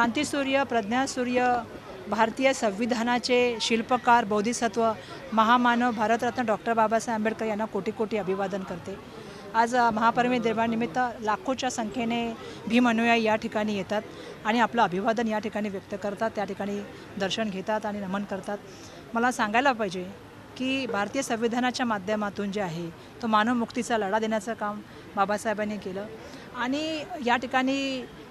क्रांतिसूर्य, प्रज्ञासूर्य, भारतीय संविधानाचे शिल्पकार, बौद्धिसत्व, महामानव भारत रत्न डॉक्टर बाबासाहेब आंबेडकर यांना कोटी कोटी अभिवादन करते। आज महापरिनिर्वाण दिनानिमित्त लाखोच्या संख्येने भीमनुयायी या ठिकाणी येतात आणि आपलं अभिवादन या ठिकाणी व्यक्त करतात, त्या ठिकाणी दर्शन घेतात आणि नमन करतात। मला सांगायला पाहिजे की भारतीय संविधानाच्या माध्यमातून जे आहे तो मानवमुक्तीचा लढा देण्याचं काम बाबासाहेबांनी केलं आणि या ठिकाणी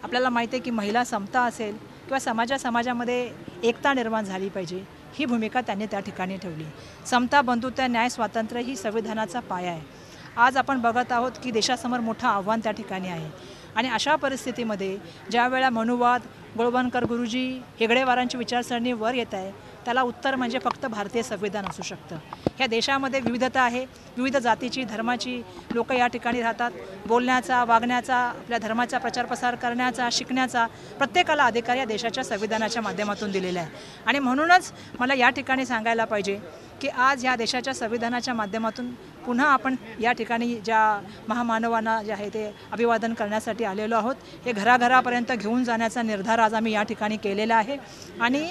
आपल्याला माहिती आहे की महिला समता असेल किंवा समाजामध्ये एकता निर्माण झाली पाहिजे ही भूमिका त्यांनी त्या ठिकाणी ठेवली। समता, बंधुता, न्याय, स्वातंत्र्य ही संविधानाचा पाया आहे। आज आपण बघत आहोत की देशासमोर मोठं आव्हान त्या ठिकाणी आहे आणि अशा परिस्थितीमध्ये ज्या वेळा मनुवाद, गोळवणकर गुरुजी हेगडेवारांची विचारसरणीवर येत आहे त्याला उत्तर म्हणजे फक्त भारतीय संविधान असू शकतं। या देशामध्ये विविधता आहे, विविध जातीची धर्माची लोक या ठिकाणी राहतात। बोलण्याचा, वागण्याचा, आपल्या धर्माचा प्रचार प्रसार करण्याचा, शिकण्याचा प्रत्येकाला अधिकार या देशाच्या संविधानाच्या माध्यमातून दिलेला आहे आणि म्हणूनच मला या ठिकाणी सांगायला पाहिजे की आज या देशाच्या संविधानाच्या माध्यमातून पुन्हा आपण या ठिकाणी ज्या महामानवांना जे आहे ते अभिवादन करण्यासाठी आलेलो आहोत हे घराघरापर्यंत घेऊन जाण्याचा निर्धार आज आम्ही या ठिकाणी केलेला आहे आणि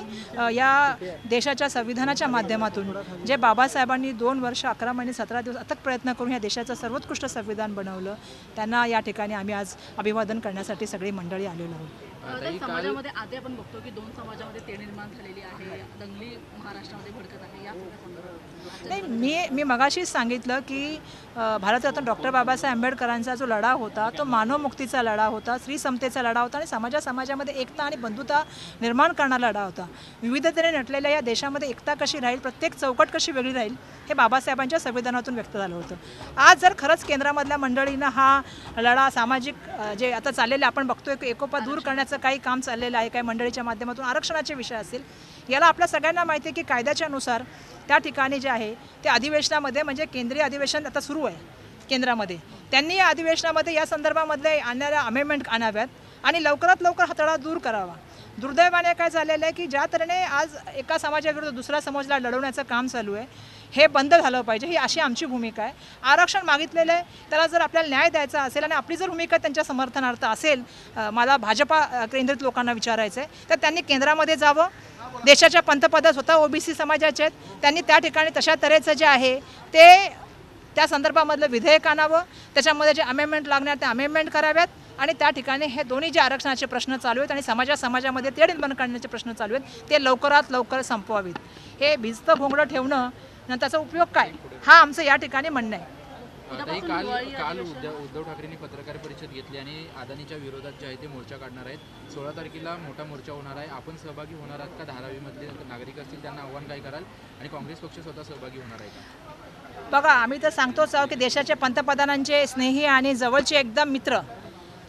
या देशाच्या संविधानाच्या माध्यमातून जे बाबासाहेबांनी 2 वर्ष 11 महिने 17 दिवस अथक प्रयत्न करून या देशाचं सर्वोत्कृष्ट संविधान बनवलं त्यांना या ठिकाणी आम्ही आज अभिवादन करण्यासाठी सगळी मंडळी आलेलो आहोत। समाजामध्ये आधी आपण बघतो की 2 समाजामध्ये तेढ निर्माण झालेली आहे, दंगली महाराष्ट्रामध्ये भडकत आहे। नाही, मी मगाशीच सांगितलं की भारतरत्न डॉक्टर बाबासाहेब आंबेडकरांचा जो लढा होता तो मानवमुक्तीचा लढा होता, स्त्री समतेचा लढा होता आणि समाजामध्ये एकता आणि बंधुता निर्माण करणारा लढा होता। विविधतेने नटलेल्या या देशामध्ये एकता कशी राहील, प्रत्येक चौकट कशी वेगळी राहील हे बाबासाहेबांच्या संविधानातून व्यक्त झालं होतं। आज जर खरंच केंद्रामधल्या मंडळींना हा लढा सामाजिक जे आता चाललेलं आपण बघतोय की एकोपा दूर करण्याचं काही काम चाललेलं आहे, काही मंडळीच्या माध्यमातून आरक्षणाचे विषय असेल याला आपल्या सगळ्यांना माहिती आहे की कायद्याच्यानुसार त्या ठिकाणी जे आहे ते अधिवेशनामध्ये म्हणजे केंद्रीय अधिवेशन आता सुरू आहे केंद्रामध्ये, त्यांनी या अधिवेशनामध्ये या संदर्भामध्ये आणणाऱ्या अमेंडमेंट आणाव्यात आणि लवकरात लवकर हा तडा दूर करावा। दुर्दैवाने काय झालेलं आहे की ज्या तऱ्हेने आज एका समाजाविरुद्ध दुसऱ्या समाजाला लढवण्याचं काम चालू आहे हे बंद झालं पाहिजे ही अशी आमची भूमिका आहे। आरक्षण मागितलेलं आहे त्याला जर आपल्याला न्याय द्यायचा असेल आणि आपली जर भूमिका त्यांच्या समर्थनार्थ असेल, मला भाजपा केंद्रित लोकांना विचारायचं आहे तर त्यांनी केंद्रामध्ये जावं। देशाच्या पंतप्रधान स्वतः ओबीसी समाजाचे आहेत, त्यांनी त्या ठिकाणी तशा तऱ्हेचं जे आहे ते त्या संदर्भामधलं विधेयक आणावं, त्याच्यामध्ये जे अमेंडमेंट लागणार त्या अमेंडमेंट कराव्यात आणि त्या ठिकाणी हे दोन्ही जे आरक्षणाचे प्रश्न चालू आहेत आणि समाजामध्ये तेढ निर्माण करण्याचे प्रश्न चालू आहेत ते लवकरात लवकर संपवावेत। हे भिजतं भोंगडं ठेवणं त्याचा उपयोग काय हा आमचं या ठिकाणी म्हणणं आहे। काल उद्धव ठाकरेंनी पत्रकार परिषद घेतली आणि अदानीच्या विरोधात जे आहे ते मोर्चा काढणार आहेत, 16 तारखेला मोठा मोर्चा होणार आहे। आपण सहभागी होणार आहात का? धारावीमधले नागरिक असतील त्यांना आव्हान काय कराल आणि काँग्रेस पक्ष स्वतः सहभागी होणार आहे का? बघा, आम्ही तर सांगतोच आहोत की देशाच्या पंतप्रधानांचे स्नेही आणि जवळचे एकदम मित्र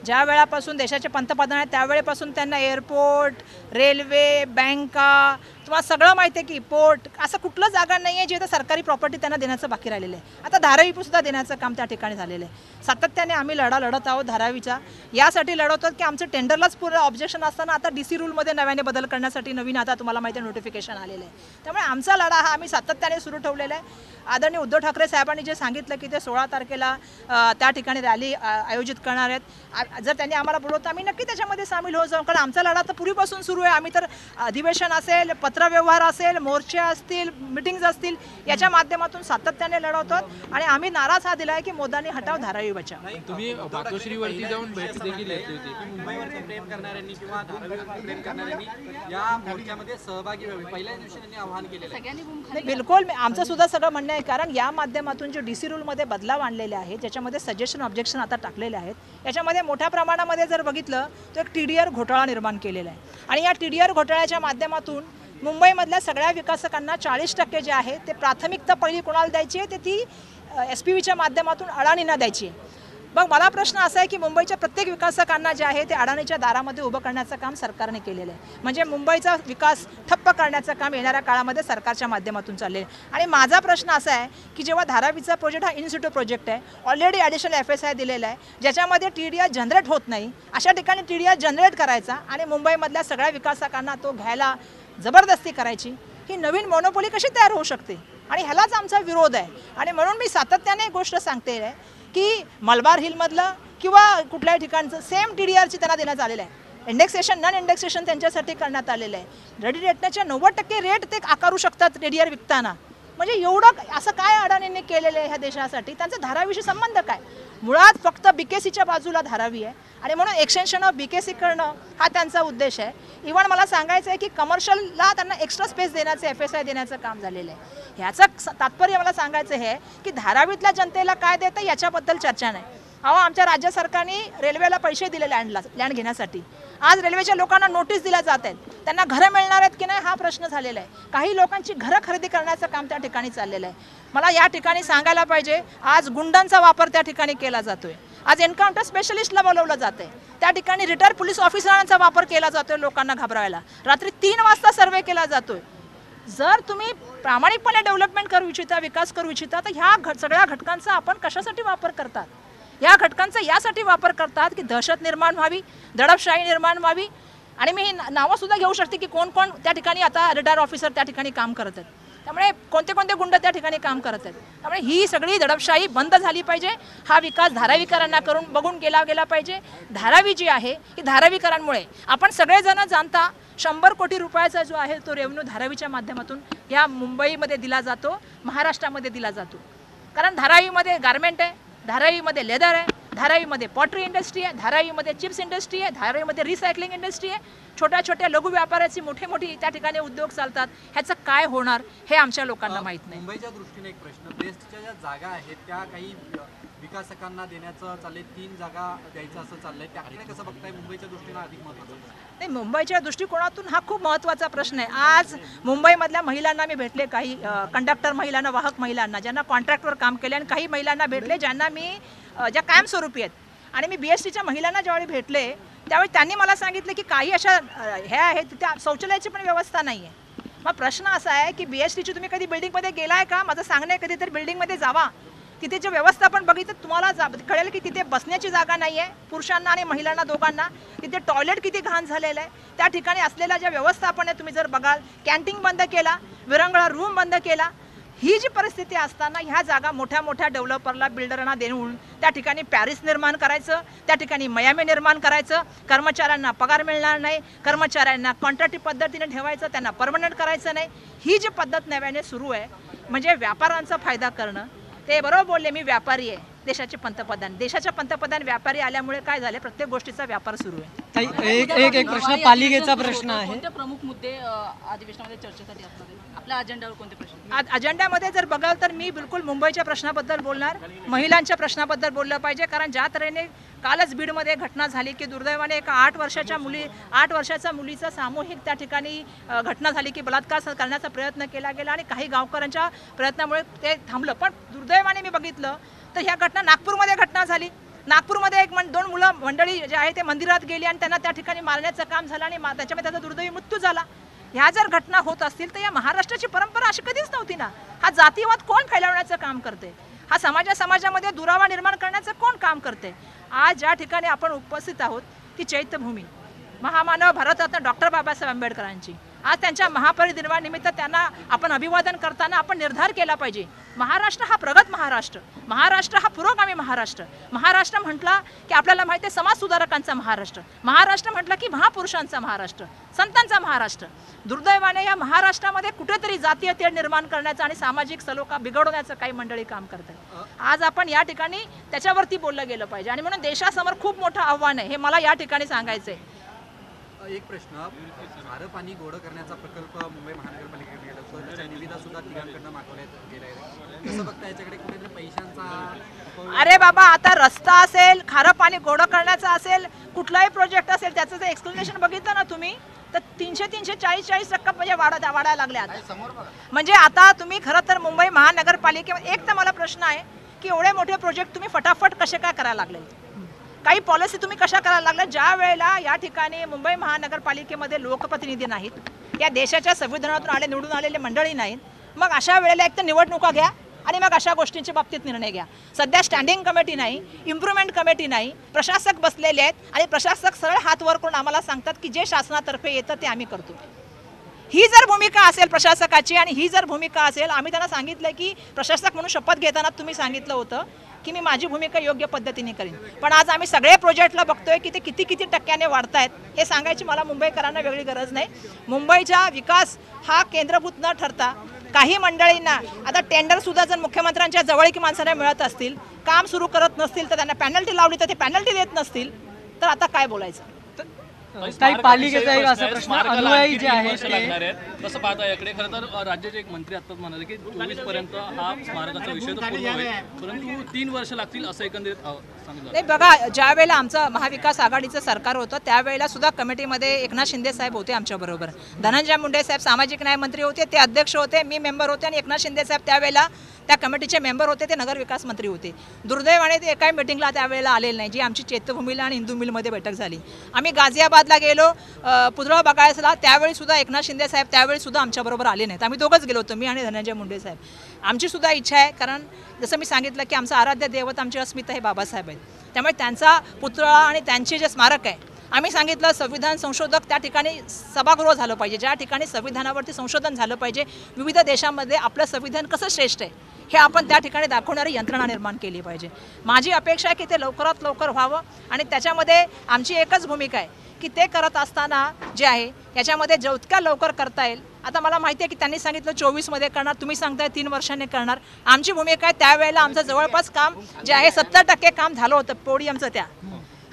ज्या वेळापासून देशाचे पंतप्रधान आहेत त्यावेळेपासून त्यांना एअरपोर्ट, रेल्वे, बँका, तुम्हाला सगळं माहिती आहे की पोर्ट, असं कुठलं जागा नाही आहे जिथं सरकारी प्रॉपर्टी त्यांना देण्याचं बाकी राहिलेलं आहे। आता धारावीसुद्धा देण्याचं काम त्या ठिकाणी झालेलं आहे। सातत्याने आम्ही लढा लढत आहोत धारावीचा, यासाठी लढवतो की आमचं टेंडरलाच पूर्ण ऑब्जेक्शन असताना आता DC रूलमध्ये नव्याने बदल करण्यासाठी नवीन आता तुम्हाला माहिती आहे नोटिफिकेशन आलेलं आहे, त्यामुळे आमचा लढा हा आम्ही सातत्याने सुरू ठेवलेला आहे। आदरणीय उद्धव ठाकरे साहेबांनी जे सांगितलं की ते 16 तारखेला त्या ठिकाणी रॅली आयोजित करणार आहेत, जर त्यांनी आम्हाला बोलवतं आम्ही नक्की त्याच्यामध्ये सामील होऊ जाऊ, कारण आमचा लढा तर पूर्वीपासून सुरू आहे। आम्ही तर अधिवेशन असेल, पत्रव्यवहार असेल, मोर्चे असतील, मीटिंग्ज असतील याच्या माध्यमातून सातत्याने लढवतो आणि आम्ही नाराज हा दिला आहे की मोदांनी हटाव धारावी बचाव। तुम्ही बातोश्रीवरती जाऊन भेट देखील घेतली होती, मुंबईवरती प्रेम करणाऱ्यांनी किंवा धारावीवरती प्रेम करणाऱ्यांनी या मोर्चामध्ये सहभागी व्हावे पहिल्या दिवशी त्यांनी आवाहन केलेलं आहे। बिलकुल आमचं सुद्धा सगळं म्हणणं आहे, कारण या माध्यमातून जे DC रूलमध्ये बदलाव आणलेले आहेत ज्याच्यामध्ये सजेशन ऑब्जेक्शन आता टाकलेले आहेत याच्यामध्ये मोठ्या प्रमाणामध्ये जर बघितलं तर एक TDR घोटाळा निर्माण केलेला आहे आणि या TDR घोटाळ्याच्या माध्यमातून मुंबईमधल्या सगळ्या विकासकांना 40% जे आहे ते प्राथमिकता पहिली कोणाला द्यायची आहे ते ती SPVच्या माध्यमातून अडाणींना द्यायची आहे। मग मला प्रश्न असा आहे की मुंबईच्या प्रत्येक विकासकांना जे आहे ते अडाणीच्या दारामध्ये उभं करण्याचं काम सरकारने केलेलं आहे, म्हणजे मुंबईचा विकास ठप्प करण्याचं काम येणाऱ्या काळामध्ये सरकारच्या माध्यमातून चाललेलं आहे। आणि माझा प्रश्न असा आहे की जेव्हा धारावीचा प्रोजेक्ट हा इन्सिटू प्रोजेक्ट आहे, ऑलरेडी ॲडिशनल FSI दिलेला आहे ज्याच्यामध्ये TDR जनरेट होत नाही, अशा ठिकाणी TDR जनरेट करायचा आणि मुंबईमधल्या सगळ्या विकासकांना तो घ्यायला जबरदस्ती करायची ही नवीन मोनोपोली कशी तयार होऊ शकते आणि ह्यालाच आमचा विरोध आहे। आणि म्हणून मी सातत्याने एक गोष्ट सांगते आहे की मलबार हिलमधलं किंवा कुठल्याही ठिकाणचं सेम TDRची त्यांना देण्यात आलेलं आहे, इंडेक्सेशन नॉन इंडेक्सेशन त्यांच्यासाठी करण्यात आलेले आहे। रेडी रेटच्या 90% रेट ते आकारू शकतात टीडीआर विकताना। म्हणजे एवढं असं काय अडाणींनी केलेले ह्या देशासाठी? त्यांचा धारावीशी संबंध काय? मुळात फक्त बीकेसीच्या बाजूला धारावी आहे आणि म्हणून एक्सटेंशन ऑफ बीकेसी करणं हा त्यांचा उद्देश आहे। इव्हन मला सांगायचं आहे की कमर्शियलला त्यांना एक्स्ट्रा स्पेस देण्याचं FSI देण्याचं काम झालेलं आहे। ह्याचं तात्पर्य मला सांगायचं आहे की धारावीतल्या जनतेला काय देतं याच्याबद्दल चर्चा नाही। अहो आमच्या राज्य सरकारने रेल्वेला पैसे दिले लँड घेण्यासाठी। आज रेल्वेच्या लोकांना नोटीस दिल्या जात आहेत, त्यांना घर मिळणार आहेत की नाही हा प्रश्न झालेला आहे। काही लोकांची घर खरेदी करण्याचं काम त्या ठिकाणी चाललेलं आहे। मला या ठिकाणी सांगायला पाहिजे आज गुंडांचा वापर त्या ठिकाणी केला जातोय। आज एन्काउंटर स्पेशलिस्टला बोलवलं जाते, त्या ठिकाणी रिटायर्ड पोलीस ऑफिसरांचा वापर केला जातोय लोकांना घाबरवायला। रात्री 3 वाजता सर्वे केला जातोय। जर तुम्ही प्रामाणिकपणे डेव्हलपमेंट करू इच्छिता, विकास करू इच्छिता तर ह्या सगळ्या घटकांचा आपण कशासाठी वापर करतात? या घटकांचा यासाठी वापर करतात की दहशत निर्माण व्हावी, दडपशाही निर्माण व्हावी। आणि मी नावसुद्धा घेऊ शकते की कोण कोण त्या ठिकाणी आता रिटायर ऑफिसर त्या ठिकाणी काम करत आहेत, त्यामुळे कोणते कोणते गुंड त्या ठिकाणी काम करत आहेत। त्यामुळे ही सगळी दडपशाही बंद झाली पाहिजे। हा विकास धारावीकरांना करून बघून गेला पाहिजे। धारावी जी आहे ही धारावीकरांमुळे आपण सगळेजण जाणता 100 कोटी रुपयाचा जो आहे तो रेव्हेन्यू धारावीच्या माध्यमातून या मुंबईमध्ये दिला जातो, महाराष्ट्रामध्ये दिला जातो। कारण धारावीमध्ये गारमेंट आहे, धारावीमध्ये लेदर आहे, धारावीमध्ये पॉटरी इंडस्ट्री आहे, धारावीमध्ये चिप्स इंडस्ट्री आहे, धारावीमध्ये रिसायकलिंग इंडस्ट्री आहे। छोट्या छोट्या लघु व्यापाऱ्याची मोठे मोठी त्या ठिकाणी उद्योग चालतात। ह्याचं काय होणार हे आमच्या लोकांना माहीत नाही। मुंबईच्या दृष्टीने एक प्रश्न, बेस्टच्या ज्या जागा आहेत त्या काही विकासकांना देण्याचं चाललंय, 3 जागा द्यायचं असं चाललंय, त्याकडे कसं बघताय? मुंबईच्या दृष्टीने अधिक महत्त्वाचं नाही, मुंबईच्या दृष्टिकोनातून हा खूप महत्त्वाचा प्रश्न आहे। आज मुंबईमधल्या महिलांना मी भेटले, काही कंडक्टर महिलांना, वाहक महिलांना ज्यांना कॉन्ट्रॅक्टवर काम केले, आणि काही महिलांना भेटले ज्यांना मी ज्या कायमस्वरूपी आहेत। आणि मी BSTच्या महिलांना ज्यावेळी भेटले त्यावेळी त्यांनी मला सांगितलं की काही अशा ह्या आहेत त्या शौचालयाची पण व्यवस्था नाही आहे। मग प्रश्न असा आहे की BSTची तुम्ही कधी बिल्डिंगमध्ये गेलाय का? माझं सांगणं आहे कधीतरी बिल्डिंगमध्ये जावा, तिथे जे व्यवस्थापन बघितलं तुम्हाला कळेल की तिथे बसण्याची जागा नाही आहे पुरुषांना आणि महिलांना दोघांना। तिथे टॉयलेट किती घाण झालेलं आहे, त्या ठिकाणी असलेला ज्या व्यवस्थापन आहे तुम्ही जर बघाल, कॅन्टीन बंद केला, विरंगळा रूम बंद केला। ही जी परिस्थिती असताना ह्या जागा मोठ्या मोठ्या डेव्हलपरला, बिल्डरांना देऊन त्या ठिकाणी पॅरिस निर्माण करायचं, त्या ठिकाणी मयामी निर्माण करायचं। कर्मचाऱ्यांना पगार मिळणार नाही, कर्मचाऱ्यांना कॉन्ट्रॅक्ट पद्धतीने ठेवायचं, त्यांना परमनंट करायचं नाही। ही जी पद्धत नव्याने सुरू आहे म्हणजे व्यापाऱ्यांचा फायदा करणं। ते बरोबर बोलले, मी व्यापारी आहे, देशाचे पंतप्रधान, देशाच्या पंतप्रधान व्यापारी आल्यामुळे काय झाले, प्रत्येक गोष्टीचा व्यापार सुरू आहे। एक प्रश्न, पालिकेचा प्रश्न आहे। कोणते प्रमुख मुद्दे अधिवेशनामध्ये चर्चेसाठी असणार आहेत? आपल्या अजेंडावर कोणते प्रश्न? आज अजेंडामध्ये जर बघाल तर मी बिलकुल मुंबईच्या प्रश्नाबद्दल बोलणार, महिलांच्या प्रश्नाबद्दल बोललं पाहिजे। कारण ज्या तऱ्हेने कालच बीडमध्ये घटना झाली की दुर्दैवाने एका 8 वर्षाच्या मुलीचा सामूहिक त्या ठिकाणी घटना झाली की बलात्कार करण्याचा प्रयत्न केला गेला आणि काही गावकऱ्यांच्या प्रयत्नामुळे ते थांबलं। पण दुर्दैवाने मी बघितलं तर ह्या घटना नागपूरमध्ये घटना झाली। नागपूरमध्ये 1-2 मुलं मंडळी जे आहे ते मंदिरात गेली आणि त्यांना त्या ठिकाणी मारण्याचं काम झालं आणि त्याच्यामध्ये त्याचा दुर्दैवी मृत्यू झाला। ह्या जर घटना होत असतील तर या महाराष्ट्राची परंपरा अशी कधीच नव्हती ना। हा जातीवाद कोण फैलावण्याचं काम करते? हा समाजामध्ये दुरावा निर्माण करण्याचं कोण काम करते? आज ज्या ठिकाणी आपण उपस्थित आहोत ती चैत्यभूमी, महामानव भारत रत्न डॉक्टर बाबासाहेब आंबेडकरांची। आज त्यांच्या महापरिनिर्वाणानिमित्त त्यांना आपण अभिवादन करताना आपण निर्धार केला पाहिजे, महाराष्ट्र हा प्रगत महाराष्ट्र, महाराष्ट्र हा पुरोगामी महाराष्ट्र। महाराष्ट्र म्हटला की आपल्याला माहिती आहे समाजसुधारकांचा महाराष्ट्र, महाराष्ट्र म्हटलं की महापुरुषांचा महाराष्ट्र, संतांचा महाराष्ट्र। दुर्दैवाने या महाराष्ट्रामध्ये कुठेतरी जातीयतेड निर्माण करण्याचं आणि सामाजिक सलोखा बिघडवण्याचं काही मंडळी काम करतात। आज आपण या ठिकाणी त्याच्यावरती बोललं गेलं पाहिजे आणि म्हणून देशासमोर खूप मोठं आव्हान आहे हे मला या ठिकाणी सांगायचं आहे। एक प्रश्न, खारं पाणी गोडं करण्याचा प्रकल्प मुंबई महानगर पालिकेने निविदा सुद्धा तिघांकडून मागवल्या गेलाय, कसं बघता याच्याकडे? कुठेतरी पैशांचा, अरे बाबा आता रस्ता असेल, खारं पाणी गोडं करण्याचा असेल, कुठलाही प्रोजेक्ट असेल त्याचं जर एक्सप्लेनेशन बघितलं ना तुम्ही तर 300-340-40% म्हणजे वाढायला लागल्या आता। म्हणजे आता तुम्ही खरं तर मुंबई महानगरपालिकेमध्ये एक तर मला प्रश्न आहे की एवढे मोठे प्रोजेक्ट तुम्ही फटाफट कसे काय करायला लागले, काही पॉलिसी तुम्ही कशा करायला लागला? ज्या वेळेला या ठिकाणी मुंबई महानगरपालिकेमध्ये लोकप्रतिनिधी नाहीत, या देशाच्या संविधानातून निवडून आलेले मंडळी नाहीत, मग अशा वेळेला एक तर निवडणुका घ्या आणि मग अशा गोष्टींच्या बाबतीत निर्णय घ्या। सध्या स्टँडिंग कमिटी नाही, इम्प्रुव्हमेंट कमिटी नाही, प्रशासक बसलेले आहेत आणि प्रशासक सरळ हात वर करून आम्हाला सांगतात की जे शासनातर्फे येतं ते आम्ही करतो। ही जर भूमिका असेल प्रशासकाची आणि ही जर भूमिका असेल, आम्ही त्यांना सांगितलं की प्रशासक म्हणून शपथ घेताना तुम्ही सांगितलं होतं की मी माझी भूमिका योग्य पद्धतीने करेन। पण आज आम्ही सगळे प्रोजेक्टला बघतोय की ते किती किती टक्क्याने वाढतायत हे सांगायची मला मुंबईकरांना वेगळी गरज नाही। मुंबईचा विकास हा केंद्रभूत न ठरता काही मंडळींना आता टेंडर सुद्धा जर मुख्यमंत्र्यांच्या जवळीक माणसांना मिळत असतील, काम सुरू करत नसतील तर त्यांना पेनल्टी लावली तर ते पेनल्टी देत नसतील तर आता काय बोलायचं। राज्याचे एक मंत्री आता म्हणाले की 24 पर्यंत हा स्मारकाचा विषय पूर्ण होईल, परंतु 3 वर्ष लागतील असं एकंदरीत सांगितलं। नाही बघा, ज्या वेळेला आमचं महाविकास आघाडीचं सरकार होतं त्यावेळेला सुद्धा कमिटीमध्ये एकनाथ शिंदे साहेब होते आमच्याबरोबर, धनंजय मुंडे साहेब सामाजिक न्याय मंत्री होते, ते अध्यक्ष होते, मी मेंबर होते आणि एकनाथ शिंदे साहेब त्यावेळेला त्या कमिटीचे मेंबर होते, ते नगर विकास मंत्री होते। दुर्दैवाने ते एकाही मीटिंगला त्यावेळेला आलेले नाही, जी आमची चैत्यभूमीला आणि हिंदू मिलमध्ये बैठक झाली। आम्ही गाझियाबादला गेलो, पुतळा बघायला, त्यावेळी सुद्धा एकनाथ शिंदे साहेब त्यावेळी सुद्धा आमच्याबरोबर आले नाहीत। आम्ही दोघंच गेलो होतो, मी आणि धनंजय मुंडे साहेब। आमची सुद्धा इच्छा आहे, कारण जसं मी सांगितलं की आमचं आराध्य दैवत, आमची अस्मिता हे बाबासाहेब आहेत, त्यामुळे त्यांचा पुतळा आणि त्यांचे जे स्मारक आहे, आम्ही सांगितलं संविधान संशोधक त्या ठिकाणी सभागृह झालं पाहिजे, ज्या ठिकाणी संविधानावरती संशोधन झालं पाहिजे, विविध देशांमध्ये आपलं संविधान कसं श्रेष्ठ आहे हे आपण त्या ठिकाणी दाखवणारी यंत्रणा निर्माण केली पाहिजे। माझी अपेक्षा आहे की ते लवकरात लवकर व्हावं आणि त्याच्यामध्ये आमची एकच भूमिका आहे की ते करत असताना जे आहे याच्यामध्ये जितक्या लवकर करता येईल। आता मला माहिती आहे की त्यांनी सांगितलं 24 मध्ये करणार, तुम्ही सांगताय 3 वर्षांनी करणार, आमची भूमिका आहे त्यावेळेला आमचं जवळपास काम जे आहे 70% काम झालं होतं पोडियमचं त्या,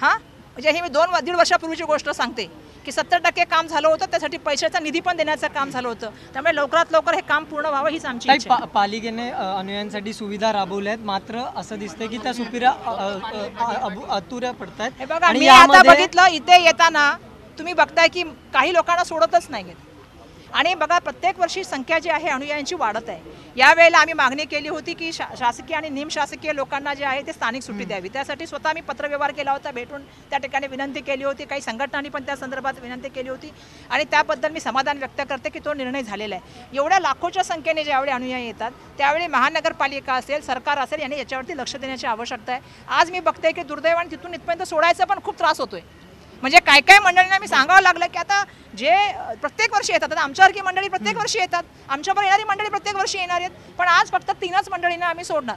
हां म्हणजे हे मी 2-1.5 वर्षापूर्वीची गोष्ट सांगते की 70% काम झालं होतं, त्यासाठी पैशाचा निधी पण देण्याचं काम झालं होतं, त्यामुळे लवकरात लवकर हे काम पूर्ण व्हावं हीच आमची इच्छा आहे। पालिकेने अनुयांसाठी सुविधा राबवल्या आहेत, मात्र असं दिसतंय की त्या सुपिरा अतुऱ्या पडत आहेत। हे बघा, मी आता बघितलं इथे येताना तुम्ही बघताय की काही लोकांना सोडतच नाही आणि बघा प्रत्येक वर्षी संख्या जी आहे अनुयांची वाढत आहे। यावेळेला आम्ही मागणी केली होती की शासकीय आणि निमशासकीय लोकांना जे आहे ते स्थानिक सुट्टी द्यावी, त्यासाठी स्वतः मी पत्रव्यवहार केला होता, भेटून त्या ठिकाणी विनंती केली होती, काही संघटनांनी पण त्या संदर्भात विनंती केली होती आणि त्याबद्दल मी समाधान व्यक्त करते की तो निर्णय झालेला आहे। एवढ्या लाखोच्या संख्येने ज्यावेळी अनुयायी येतात त्यावेळी महानगरपालिका असेल, सरकार असेल यांनी याच्यावरती लक्ष देण्याची आवश्यकता आहे। आज मी बघते की दुर्दैवाने तिथून इथपर्यंत सोडायचा पण खूप त्रास होतोय, म्हणजे काय काय मंडळींना मी सांगावं लागलं की आता जे प्रत्येक वर्षी येतात, आता आमच्यासारखी मंडळी प्रत्येक वर्षी येतात, आमच्यावर येणारी मंडळी प्रत्येक वर्षी येणार आहेत, पण आज फक्त 3च मंडळींना आम्ही सोडणार,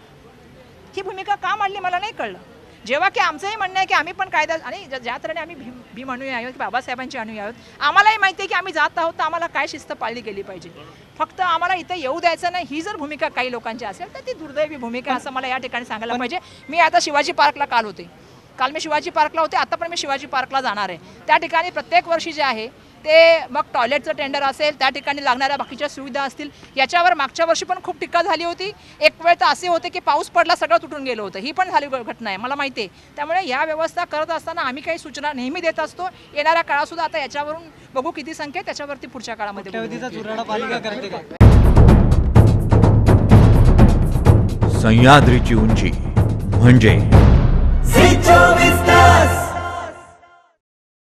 ही भूमिका का मांडली मला नाही कळलं। जेव्हा की आमचंही म्हणणं आहे की आम्ही पण कायदा आणि ज्या तऱ्हेने आम्ही भीम अनुयायी आहोत, बाबासाहेबांची अनुयायी आहोत, आम्हालाही माहिती आहे की आम्ही जात आहोत तर आम्हाला काय शिस्त पाळली गेली पाहिजे, फक्त आम्हाला इथे येऊ द्यायचं नाही, ही जर भूमिका काही लोकांची असेल तर ती दुर्दैवी भूमिका असं मला या ठिकाणी सांगायला पाहिजे। मी आता शिवाजी पार्कला काल होते, काल मी शिवाजी पार्कला होते, आता पण मी शिवाजी पार्कला जाणार आहे। त्या ठिकाणी प्रत्येक वर्षी जे आहे ते मग टॉयलेटचं टेंडर असेल, त्या ठिकाणी लागणाऱ्या बाकीच्या सुविधा असतील, याच्यावर मागच्या वर्षी पण खूप टीका झाली होती। एक वेळ तर असे होते की पाऊस पडला सगळं तुटून गेलं होतं, ही पण झाली घटना आहे, मला माहिती आहे। त्यामुळे या व्यवस्था करत असताना आम्ही काही सूचना नेहमी देत असतो, येणाऱ्या काळातसुद्धा आता याच्यावरून बघू किती संख्या त्याच्यावरती पुढच्या काळामध्ये। सह्याद्रीची उंची म्हणजे Zee 24